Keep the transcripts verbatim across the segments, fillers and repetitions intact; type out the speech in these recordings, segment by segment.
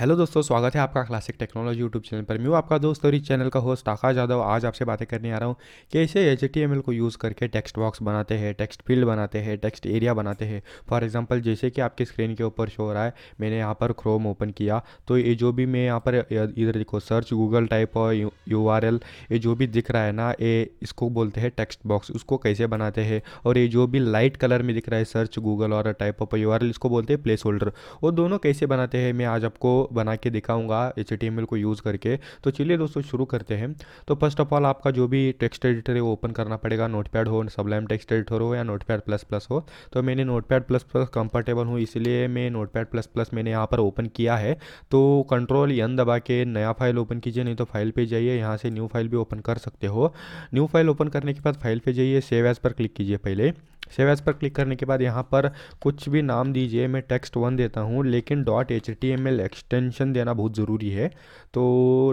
Hello दोस्तों, स्वागत है आपका क्लासिक टेक्नोलॉजी यूट्यूब चैनल पर। मैं हूं आपका दोस्त और इस चैनल का होस्ट आकाश यादव। आज आपसे बातें करने आ रहा हूं कैसे एच टी एम एल को यूज़ करके टेक्स्ट बॉक्स बनाते हैं, टेक्स्ट फील्ड बनाते हैं, टेक्स्ट एरिया बनाते हैं। फॉर एग्जांपल जैसे कि आपकी स्क्रीन के ऊपर शो हो रहा है, मैंने यहाँ पर क्रोम ओपन किया तो ये जो भी मैं यहाँ पर इधर देखो search Google type or U R L ये जो भी दिख रहा है ना, ये इसको बोलते हैं टेक्स्ट बॉक्स। उसको कैसे बनाते हैं, और ये जो भी लाइट कलर में दिख रहा है सर्च गूगल और type of U R L इसको बोलते हैं प्लेस होल्डर। वो दोनों कैसे बनाते हैं मैं आज आपको बना के दिखाऊंगा एच टी एम एल को यूज़ करके। तो चलिए दोस्तों शुरू करते हैं। तो फर्स्ट ऑफ ऑल आपका जो भी टेक्स्ट एडिटर है वो ओपन करना पड़ेगा, नोटपैड हो, सबलाइम टेक्स्ट एडिटर हो या नोटपैड प्लस प्लस हो। तो मैंने नोटपैड प्लस प्लस कंफर्टेबल हूँ इसलिए मैं नोटपैड प्लस प्लस मैंने यहाँ पर ओपन किया है। तो कंट्रोल एन दबा के नया फाइल ओपन कीजिए, नहीं तो फाइल पे जाइए, यहाँ से न्यू फाइल भी ओपन कर सकते हो। न्यू फाइल ओपन करने के बाद फाइल पे जाइए, सेव एज पर क्लिक कीजिए। पहले सेव एज पर क्लिक करने के बाद यहाँ पर कुछ भी नाम दीजिए, मैं टेक्स्ट वन देता हूँ, लेकिन dot H T M L extension देना बहुत ज़रूरी है। तो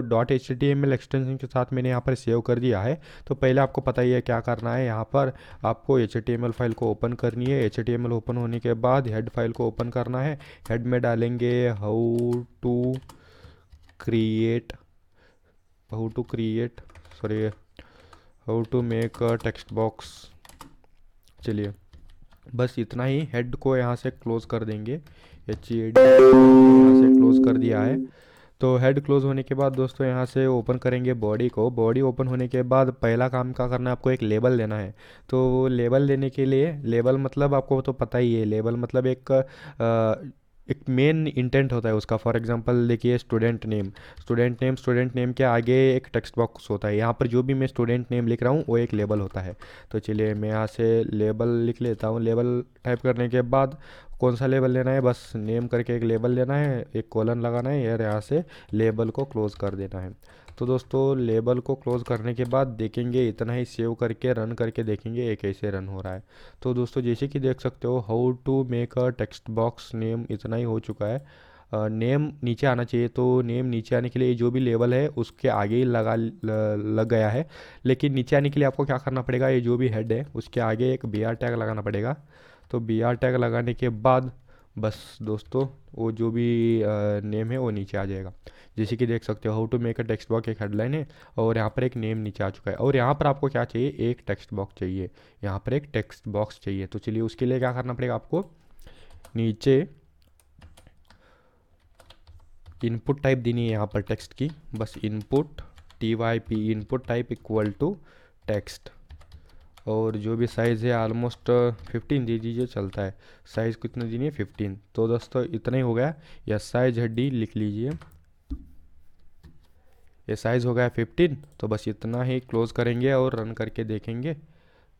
dot H T M L extension के साथ मैंने यहाँ पर सेव कर दिया है। तो पहले आपको पता ही है क्या करना है, यहाँ पर आपको H T M L file को ओपन करनी है। H T M L open होने के बाद हेड फाइल को ओपन करना है। हेड में डालेंगे how to create how to create sorry how to make a text box. चलिए बस इतना ही। हेड को यहाँ से क्लोज कर देंगे, एच ई डी यहाँ से क्लोज कर दिया है। तो हेड क्लोज होने के बाद दोस्तों यहाँ से ओपन करेंगे बॉडी को। बॉडी ओपन होने के बाद पहला काम क्या करना है, आपको एक लेबल देना है। तो लेबल देने के लिए, लेबल मतलब आपको तो पता ही है, लेबल मतलब एक आ, एक मेन इंटेंट होता है उसका। फॉर एग्जांपल देखिए student name, student name student name के आगे एक टेक्स्ट बॉक्स होता है। यहाँ पर जो भी मैं स्टूडेंट नेम लिख रहा हूँ वो एक लेबल होता है। तो चलिए मैं यहाँ से लेबल लिख लेता हूँ। लेबल टाइप करने के बाद कौन सा लेबल लेना है, बस नेम करके एक लेबल लेना है, एक कॉलन लगाना है और यहाँ से लेबल को क्लोज़ कर देना है। तो दोस्तों लेबल को क्लोज़ करने के बाद देखेंगे इतना ही, सेव करके रन करके देखेंगे एक ऐसे रन हो रहा है। तो दोस्तों जैसे कि देख सकते हो how to make a text box name इतना ही हो चुका है। नेम uh, नीचे आना चाहिए, तो नेम नीचे आने के लिए जो भी लेबल है उसके आगे ही लगा लग गया है। लेकिन नीचे आने के लिए आपको क्या करना पड़ेगा, ये जो भी हेड है उसके आगे एक बी आर टैग लगाना पड़ेगा। तो बी आर टैग लगाने के बाद बस दोस्तों वो जो भी नेम है वो नीचे आ जाएगा। जैसे कि देख सकते हो how to make a text box एक हेडलाइन है और यहाँ पर एक नेम नीचे आ चुका है। और यहाँ पर आपको क्या चाहिए, एक टेक्स्ट बॉक्स चाहिए, यहाँ पर एक टेक्स्ट बॉक्स चाहिए। तो चलिए उसके लिए क्या करना पड़ेगा, आपको नीचे इनपुट टाइप देनी है यहाँ पर टेक्स्ट की। बस input T Y P input type equal to text, और जो भी साइज़ है ऑलमोस्ट फिफ्टीन दे दीजिए, चलता है। साइज़ कितना देनी है, फिफ्टीन। तो दोस्तों इतना ही हो गया, या साइज़ है डी लिख लीजिए, ये साइज़ हो गया फिफ्टीन। तो बस इतना ही क्लोज़ करेंगे और रन करके देखेंगे।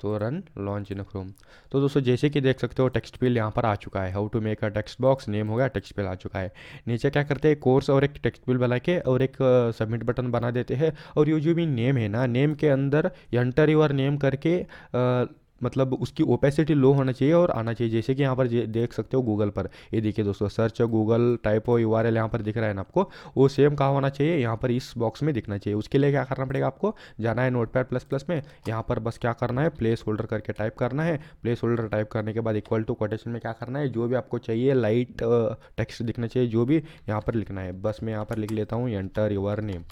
तो रन लॉन्च इन क्रोम। तो दोस्तों जैसे कि देख सकते हो टेक्स्ट फील्ड यहाँ पर आ चुका है, how to make a text box name हो गया, टेक्स्ट फील्ड आ चुका है। नीचे क्या करते हैं, कोर्स और एक टेक्स्ट फील्ड बना के और एक सबमिट uh, बटन बना देते हैं। और ये जो भी नेम है ना, नेम के अंदर एंटर योर नेम करके uh, मतलब उसकी ओपेसिटी लो होना चाहिए और आना चाहिए। जैसे कि यहाँ पर देख सकते हो गूगल पर, ये देखिए दोस्तों search Google type or U R L यहाँ पर दिख रहा है ना आपको, वो सेम कहाँ होना चाहिए, यहाँ पर इस बॉक्स में दिखना चाहिए। उसके लिए क्या करना पड़ेगा, आपको जाना है नोटपैड प्लस प्लस में, यहाँ पर बस क्या करना है, प्लेस होल्डर करके टाइप करना है। प्लेस होल्डर टाइप करने के बाद इक्वल टू कोटेशन में क्या करना है, जो भी आपको चाहिए लाइट टेक्स्ट दिखना चाहिए, जो भी यहाँ पर लिखना है। बस मैं यहाँ पर लिख लेता हूँ enter your name.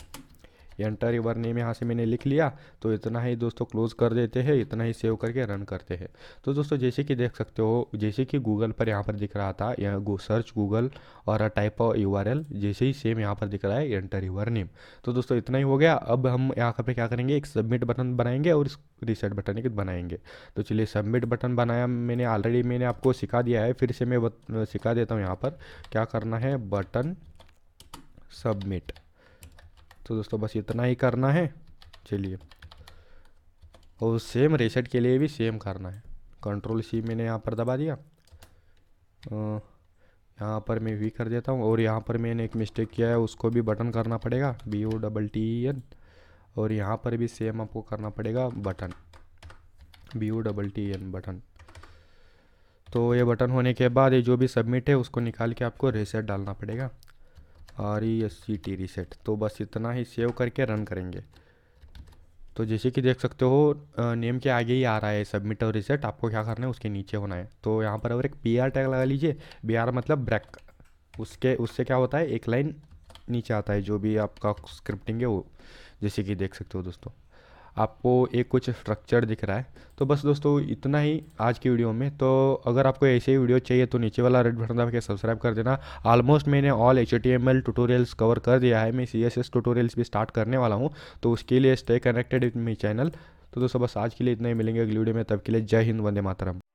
Enter your name यहाँ से मैंने लिख लिया। तो इतना ही दोस्तों क्लोज़ कर देते हैं, इतना ही सेव करके रन करते हैं। तो दोस्तों जैसे कि देख सकते हो, जैसे कि गूगल पर यहाँ पर दिख रहा था या गो सर्च गूगल और type of U R L, जैसे ही सेम यहाँ पर दिख रहा है एंटर योर नेम। तो दोस्तों इतना ही हो गया। अब हम यहाँ पर क्या करेंगे, एक सबमिट बटन बनाएंगे और रीसेट बटन एक बनाएंगे। तो चलिए सबमिट बटन बनाया मैंने ऑलरेडी, मैंने आपको सिखा दिया है, फिर से मैं सिखा देता हूँ। यहाँ पर क्या करना है, बटन सबमिट। तो दोस्तों बस इतना ही करना है। चलिए और सेम रीसेट के लिए भी सेम करना है। कंट्रोल सी मैंने यहाँ पर दबा दिया, यहाँ पर मैं वी कर देता हूँ। और यहाँ पर मैंने एक मिस्टेक किया है, उसको भी बटन करना पड़ेगा, B O double T N. और यहाँ पर भी सेम आपको करना पड़ेगा, button B O double T N button. तो ये बटन होने के बाद ये जो भी सबमिट है उसको निकाल के आपको रीसेट डालना पड़ेगा, R E S C T reset. तो बस इतना ही सेव करके रन करेंगे। तो जैसे कि देख सकते हो नेम के आगे ही आ रहा है सबमिट और रीसेट। आपको क्या करना है, उसके नीचे होना है। तो यहाँ पर और एक बी आर टैग लगा लीजिए, बी आर मतलब ब्रेक उसके उससे क्या होता है, एक लाइन नीचे आता है जो भी आपका स्क्रिप्टिंग है वो, जैसे कि देख सकते हो दोस्तों। आपको एक कुछ स्ट्रक्चर दिख रहा है। तो बस दोस्तों इतना ही आज की वीडियो में। तो अगर आपको ऐसे ही वीडियो चाहिए तो नीचे वाला रेड बटन दबा के सब्सक्राइब कर देना। ऑलमोस्ट मैंने all H T M L tutorials cover कर दिया है। मैं सी एस एस ट्यूटोरियल्स भी स्टार्ट करने वाला हूँ, तो उसके लिए stay connected with me channel. तो दोस्तों बस आज के लिए इतना ही, मिलेंगे अगली वीडियो में। तब के लिए जय हिंद, वंदे मातरम।